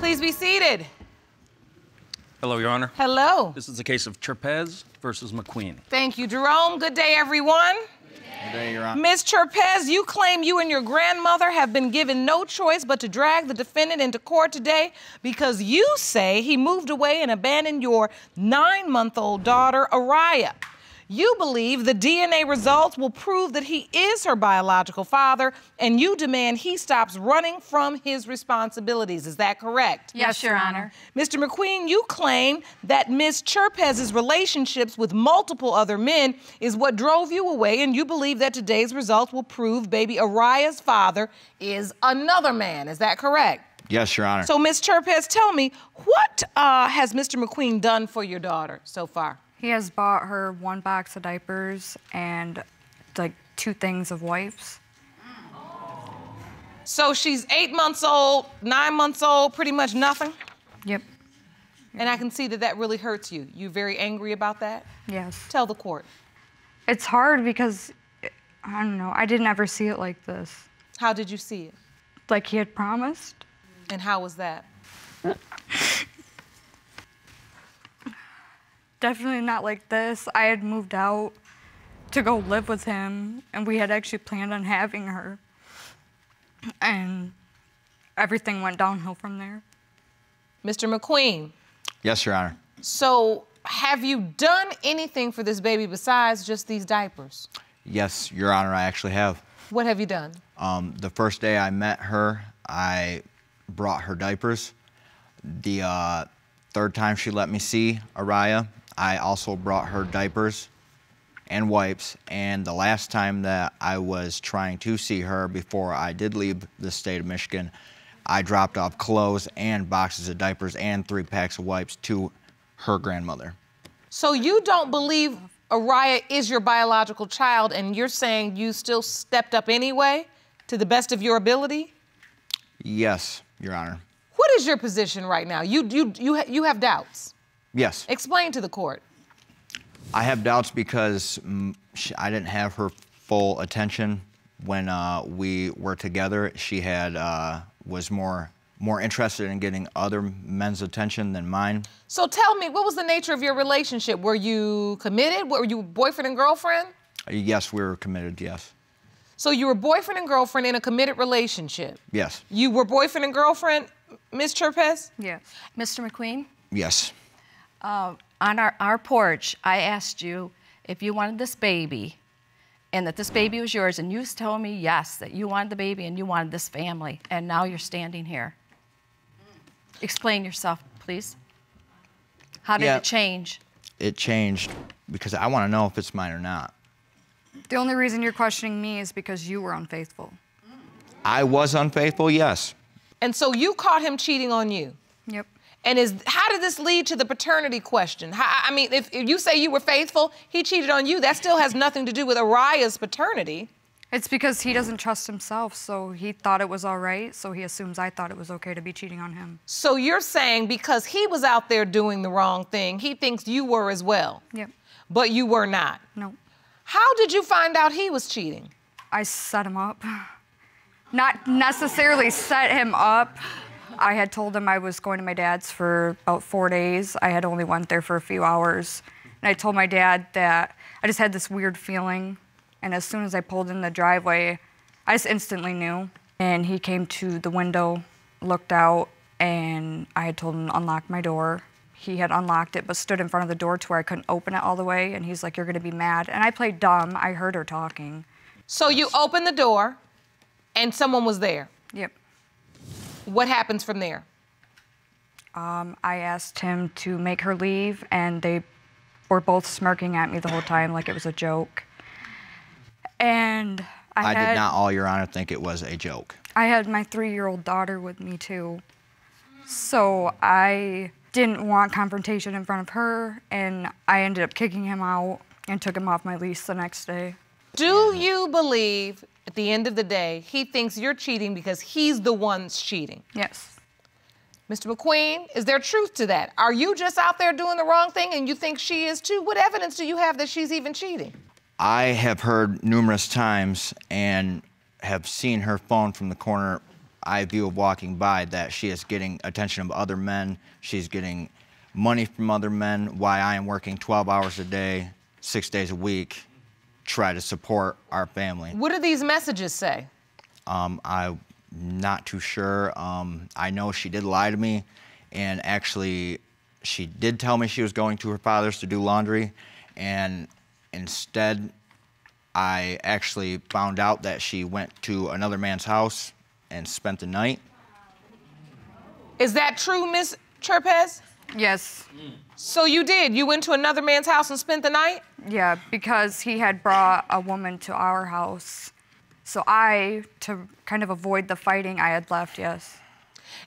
Please be seated. Hello, Your Honor. Hello. This is the case of Cherpes versus McQueen. Thank you, Jerome. Good day, everyone. Good day, Your Honor. Ms. Cherpes, you claim you and your grandmother have been given no choice but to drag the defendant into court today because you say he moved away and abandoned your 9-month-old daughter, Araya. You believe the DNA results will prove that he is her biological father, and you demand he stops running from his responsibilities. Is that correct? Yes, Your Honor. Mr. McQueen, you claim that Ms. Cherpes's relationships with multiple other men is what drove you away, and you believe that today's results will prove baby Araya's father is another man. Is that correct? Yes, Your Honor. So, Ms. Cherpes, tell me, what has Mr. McQueen done for your daughter so far? He has bought her 1 box of diapers and, like, 2 things of wipes. So she's 8 months old, 9 months old, pretty much nothing? Yep. And I can see that that really hurts you. You very angry about that? Yes. Tell the court. It's hard because, I don't know, I didn't ever see it like this. How did you see it? Like he had promised. And how was that? Definitely not like this. I had moved out to go live with him, and we had actually planned on having her. And everything went downhill from there. Mr. McQueen. Yes, Your Honor. So have you done anything for this baby besides just these diapers? Yes, Your Honor, I actually have. What have you done? The first day I met her, I brought her diapers. The 3rd time she let me see Araya, I also brought her diapers and wipes. And the last time that I was trying to see her before I did leave the state of Michigan, I dropped off clothes and boxes of diapers and 3 packs of wipes to her grandmother. So you don't believe Araya is your biological child, and you're saying you still stepped up anyway to the best of your ability? Yes, Your Honor. What is your position right now? You have doubts. Yes. Explain to the court. I have doubts because I didn't have her full attention when we were together. She had was more interested in getting other men's attention than mine. So tell me, what was the nature of your relationship? Were you committed? Were you boyfriend and girlfriend? Yes, we were committed. Yes. So you were boyfriend and girlfriend in a committed relationship? Yes. You were boyfriend and girlfriend. Ms. Cherpes? Yes. Mr. McQueen? Yes. On our porch, I asked you if you wanted this baby and that this baby was yours, and you told me yes, that you wanted the baby and you wanted this family, and now you're standing here. Explain yourself, please. How did it change? It changed because I want to know if it's mine or not. The only reason you're questioning me is because you were unfaithful. I was unfaithful, yes. And so you caught him cheating on you. Yep. And how did this lead to the paternity question? I mean, if you say you were faithful, he cheated on you, that still has nothing to do with Araya's paternity. It's because he doesn't trust himself, so he thought it was all right, so he assumes I thought it was okay to be cheating on him. So you're saying because he was out there doing the wrong thing, he thinks you were as well. Yep. But you were not. No. How did you find out he was cheating? I set him up. Not necessarily set him up. I had told him I was going to my dad's for about 4 days. I had only went there for a few hours. And I told my dad that I just had this weird feeling. And as soon as I pulled in the driveway, I just instantly knew. And he came to the window, looked out, and I had told him to unlock my door. He had unlocked it, but stood in front of the door to where I couldn't open it all the way. And he's like, "You're gonna be mad." And I played dumb. I heard her talking. So you opened the door. And someone was there? Yep. What happens from there? I asked him to make her leave, and they were both smirking at me the whole time like it was a joke. And I did not, Your Honor, think it was a joke. I had my 3-year-old daughter with me, too. So I didn't want confrontation in front of her, and I ended up kicking him out and took him off my lease the next day. Do you believe, at the end of the day, he thinks you're cheating because he's the one cheating? Yes. Mr. McQueen, is there truth to that? Are you just out there doing the wrong thing and you think she is too? What evidence do you have that she's even cheating? I have heard numerous times and have seen her phone from the corner I view of walking by, that she is getting attention of other men, she's getting money from other men, why I am working 12 hours a day, 6 days a week, try to support our family. What do these messages say? I'm not too sure. I know she did lie to me, and actually she did tell me she was going to her father's to do laundry, and instead I actually found out that she went to another man's house and spent the night. Is that true, Miss Cherpes? Yes. So you did? You went to another man's house and spent the night? Yeah, because he had brought a woman to our house. So I, to kind of avoid the fighting, I had left, yes.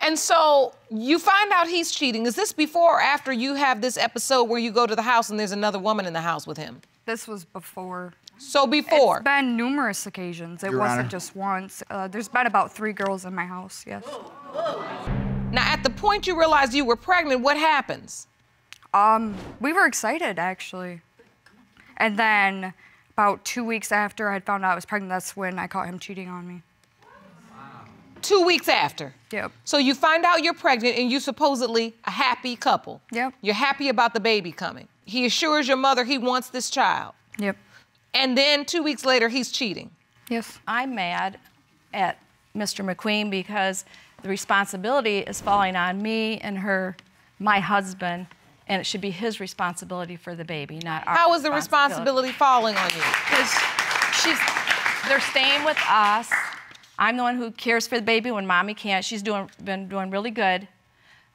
And so you find out he's cheating. Is this before or after you have this episode where you go to the house and there's another woman in the house with him? This was before. So before? It's been numerous occasions. It wasn't just once. There's been about 3 girls in my house, yes. Now, at the point you realized you were pregnant, what happens? We were excited, actually. And then about 2 weeks after I had found out I was pregnant, that's when I caught him cheating on me. Wow. 2 weeks after? Yep. So you find out you're pregnant and you're supposedly a happy couple. Yep. You're happy about the baby coming. He assures your mother he wants this child. Yep. And then 2 weeks later, he's cheating. Yes. I'm mad at Mr. McQueen because the responsibility is falling on me and her, my husband, and it should be his responsibility for the baby, not ours. How is the responsibility falling on you? Because they're staying with us. I'm the one who cares for the baby when mommy can't. She's been doing really good,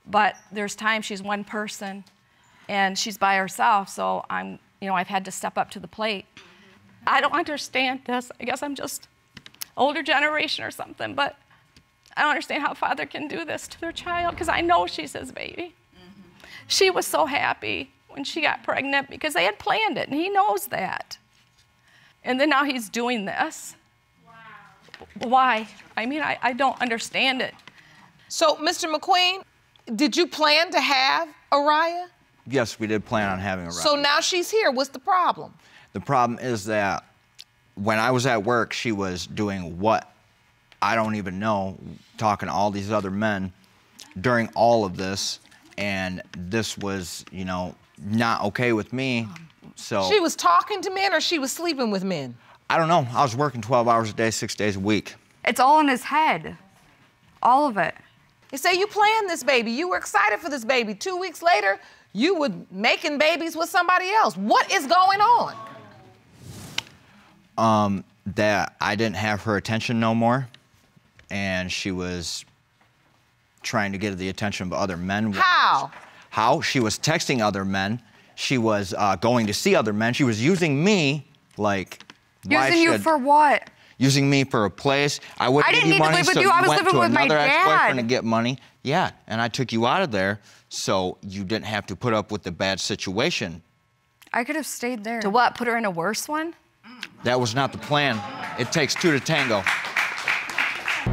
but there's times she's one person and she's by herself, so I'm, you know, I've had to step up to the plate. I don't understand this. I guess I'm just older generation or something, but I don't understand how a father can do this to their child, because I know she's his baby. Mm-hmm. She was so happy when she got pregnant because they had planned it, and he knows that. And then now he's doing this. Wow. Why? I mean, I don't understand it. So, Mr. McQueen, did you plan to have Araya? Yes, we did plan on having Araya. So now she's here. What's the problem? The problem is that when I was at work, she was doing what I don't even know, talking to all these other men during all of this, and this was, you know, not okay with me, so... She was talking to men or she was sleeping with men? I don't know. I was working 12 hours a day, 6 days a week. It's all in his head. All of it. They say you planned this baby. You were excited for this baby. 2 weeks later, you were making babies with somebody else. What is going on? That I didn't have her attention no more, and she was trying to get the attention of other men. How? How? She was texting other men. She was going to see other men. She was using me, like... Using you for what? Using me for a place. I wouldn't give you money, so I went to another ex-boyfriend to get money. Yeah, and I took you out of there, so you didn't have to put up with the bad situation. I could have stayed there. To what, put her in a worse one? That was not the plan. It takes two to tango.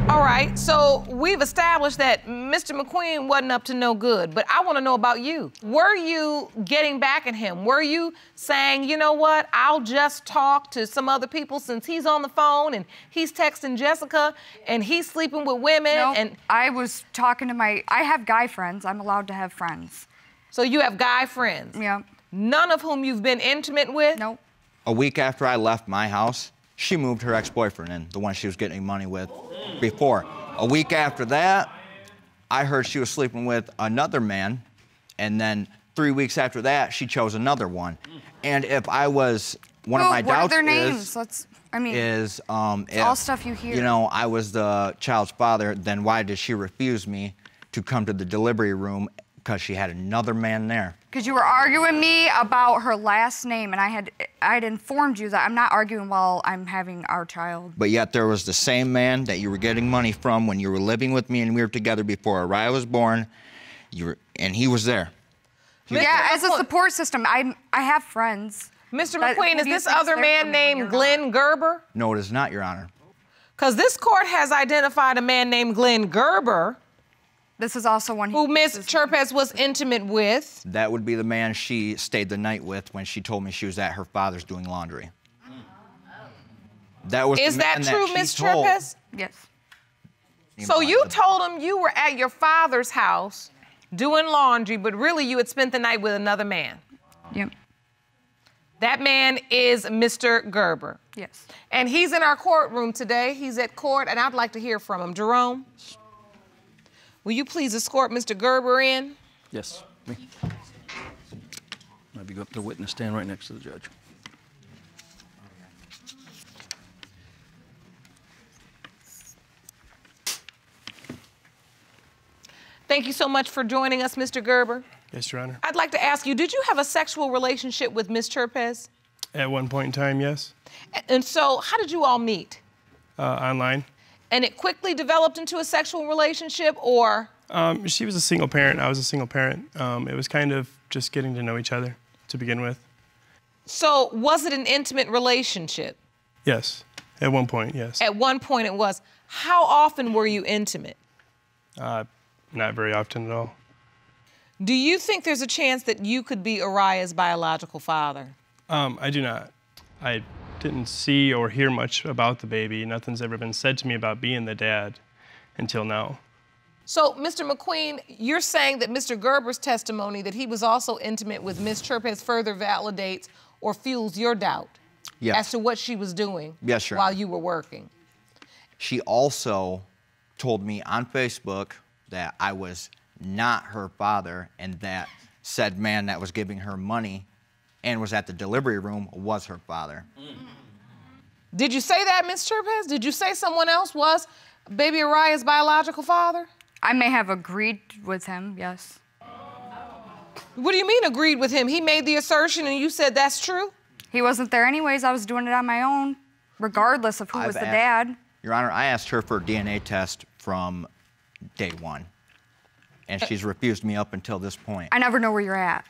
All right, so we've established that Mr. McQueen wasn't up to no good, but I want to know about you. Were you getting back at him? Were you saying, you know what, I'll just talk to some other people since he's on the phone and he's texting Jessica and he's sleeping with women? Nope, and I was talking to my... I have guy friends. I'm allowed to have friends. So you have guy friends? Yeah. None of whom you've been intimate with? Nope. A week after I left my house, she moved her ex-boyfriend in, the one she was getting money with before. A week after that, I heard she was sleeping with another man, and then 3 weeks after that, she chose another one. And if I was, one of my doubts what are their names? It's all stuff you hear. You know, I was the child's father, then why did she refuse me to come to the delivery room because she had another man there? Because you were arguing me about her last name, and I had informed you that I'm not arguing while I'm having our child. But yet there was the same man that you were getting money from when you were living with me and we were together before Araya was born, and he was there. Yeah, as a support system, I have friends. Mr. McQueen, is this other man named Glenn Gerber? No, it is not, Your Honor. Because this court has identified a man named Glenn Gerber. This is also one who Ms. Cherpes was intimate with. That would be the man she stayed the night with when she told me she was at her father's doing laundry. That was the man that she told. Is that true, Ms. Cherpes? Yes. So you told him you were at your father's house doing laundry, but really you had spent the night with another man. Yep. That man is Mr. Gerber. Yes. And he's in our courtroom today. He's at court, and I'd like to hear from him. Jerome, will you please escort Mr. Gerber in? Yes, me. Maybe go up to the witness stand right next to the judge. Thank you so much for joining us, Mr. Gerber. Yes, Your Honor. I'd like to ask you, did you have a sexual relationship with Ms. Cherpes? At one point in time, yes. And so, how did you all meet? Online. And it quickly developed into a sexual relationship, or? She was a single parent. I was a single parent. It was kind of just getting to know each other to begin with. So, was it an intimate relationship? Yes. At one point, yes. At one point it was. How often were you intimate? Not very often at all. Do you think there's a chance that you could be Araya's biological father? I do not. I didn't see or hear much about the baby. Nothing's ever been said to me about being the dad until now. So, Mr. McQueen, you're saying that Mr. Gerber's testimony that he was also intimate with Ms. Cherpes further validates or fuels your doubt as to what she was doing while you were working. She also told me on Facebook that I was not her father, and that said man that was giving her money and was at the delivery room was her father. Did you say that, Ms. Cherpes? Did you say someone else was baby Araya's biological father? I may have agreed with him, yes. What do you mean agreed with him? He made the assertion and you said that's true? He wasn't there anyways. I was doing it on my own, regardless of who was the dad. Your Honor, I asked her for a DNA test from day one, and she's refused me up until this point. I never know where you're at.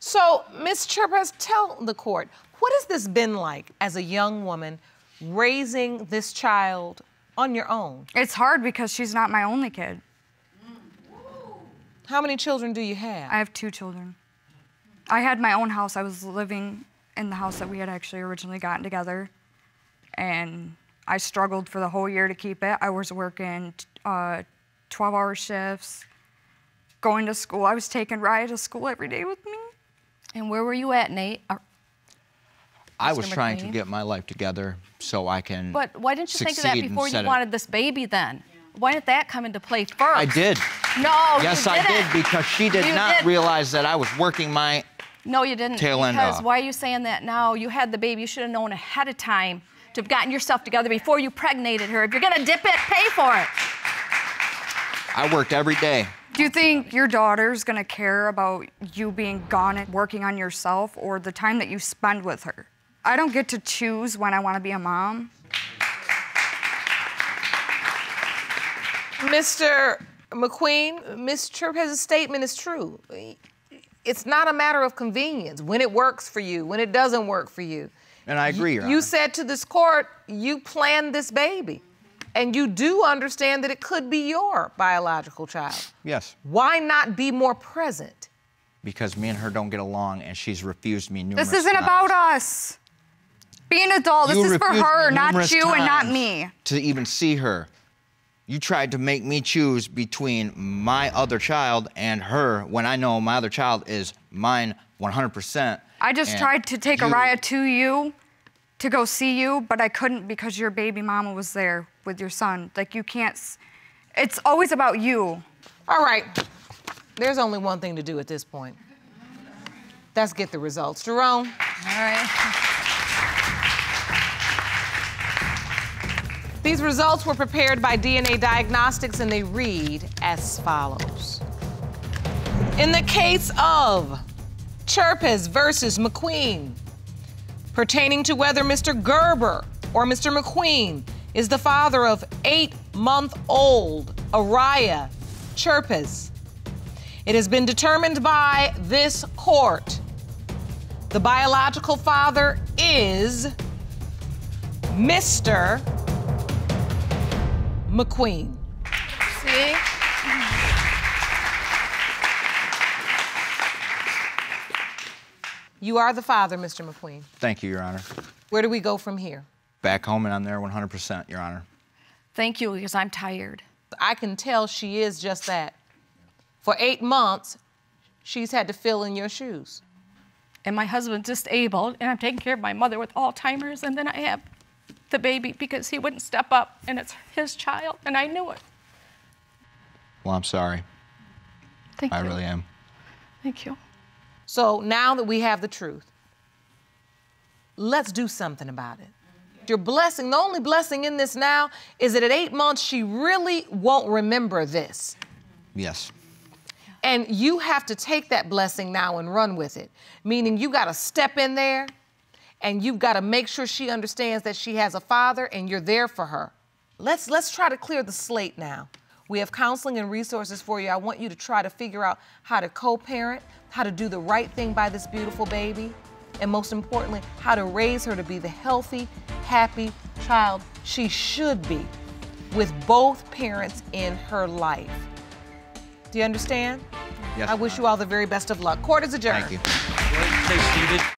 So, Ms. Cherpes, tell the court, what has this been like as a young woman raising this child on your own? It's hard because she's not my only kid. How many children do you have? I have 2 children. I had my own house. I was living in the house that we had actually originally gotten together, and I struggled for the whole year to keep it. I was working 12-hour shifts, going to school. I was taking Raya to school every day with me. And where were you at, Nate? I was trying to get my life together so I can succeed. But why didn't you think of that before you wanted this baby then? Why didn't that come into play first? I did. No, yes, I did, because she did not realize that I was working my tail end off. Because why are you saying that now? You had the baby. You should have known ahead of time to have gotten yourself together before you pregnated her. If you're going to dip it, pay for it. I worked every day. Do you think your daughter's gonna care about you being gone and working on yourself or the time that you spend with her? I don't get to choose when I wanna be a mom. Mr. McQueen, Ms. Cherpes' statement is true. It's not a matter of convenience, when it works for you, when it doesn't work for you. And I agree, Your Honor. You said to this court, you planned this baby. And you do understand that it could be your biological child. Yes. Why not be more present? Because me and her don't get along, and she's refused me numerous times. This isn't about us. Be an adult. This is for her, not you and not me. To even see her. You tried to make me choose between my other child and her when I know my other child is mine 100%. I just tried to take Araya to you to go see you, but I couldn't because your baby mama was there with your son. Like, you can't, it's always about you. All right, there's only one thing to do at this point. That's get the results. Jerome. All right. These results were prepared by DNA Diagnostics, and they read as follows. In the case of Cherpes versus McQueen, pertaining to whether Mr. Gerber or Mr. McQueen is the father of 8-month-old Araya Cherpes. It has been determined by this court. The biological father is Mr. McQueen. See? You are the father, Mr. McQueen. Thank you, Your Honor. Where do we go from here? Back home and I'm there 100%, Your Honor. Thank you, because I'm tired. I can tell she is just that. For 8 months, she's had to fill in your shoes. And my husband's disabled, and I'm taking care of my mother with Alzheimer's, and then I have the baby because he wouldn't step up, and it's his child, and I knew it. Well, I'm sorry. Thank you. I really am. Thank you. So now that we have the truth, let's do something about it. Your blessing, the only blessing in this now is that at 8 months, she really won't remember this. Yes. And you have to take that blessing now and run with it, meaning you gotta step in there and you've gotta make sure she understands that she has a father and you're there for her. Let's try to clear the slate now. We have counseling and resources for you. I want you to try to figure out how to co-parent, how to do the right thing by this beautiful baby, and most importantly, how to raise her to be the healthy, happy child she should be with both parents in her life. Do you understand? Yes. I wish you all the very best of luck. Court is adjourned. Thank you.